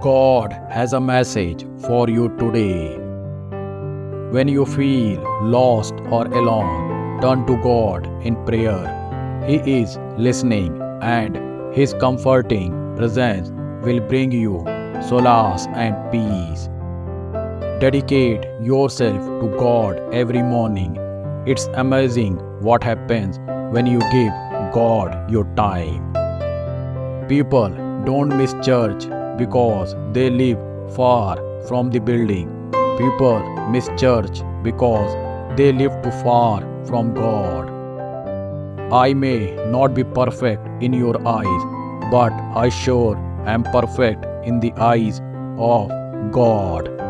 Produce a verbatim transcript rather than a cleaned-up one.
God has a message for you today. When you feel lost or alone, turn to God in prayer. He is listening, and His comforting presence will bring you solace and peace. Dedicate yourself to God every morning. It's amazing what happens when you give God your time. People don't miss church because they live far from the building. People miss church because they live too far from God. I may not be perfect in your eyes, but I sure am perfect in the eyes of God.